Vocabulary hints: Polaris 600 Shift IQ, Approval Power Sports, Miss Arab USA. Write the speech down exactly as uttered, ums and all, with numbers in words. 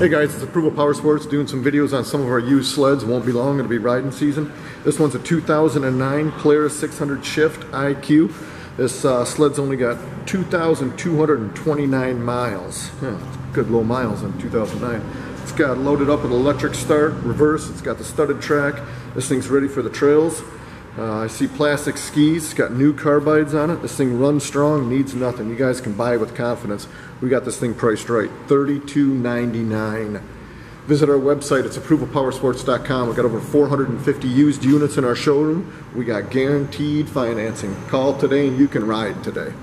Hey guys, it's Approval Power Sports doing some videos on some of our used sleds. Won't be long, it'll be riding season. This one's a two thousand nine Polaris six hundred Shift I Q. This uh, sled's only got two thousand two hundred twenty-nine miles. Yeah, good low miles on two thousand nine. It's got loaded up with electric start, reverse. It's got the studded track. This thing's ready for the trails. Uh, I see plastic skis. It's got new carbides on it. This thing runs strong, needs nothing. You guys can buy with confidence. We got this thing priced right, thirty-two ninety-nine. Visit our website. It's approval power sports dot com. We've got over four hundred fifty used units in our showroom. We got guaranteed financing. Call today and you can ride today.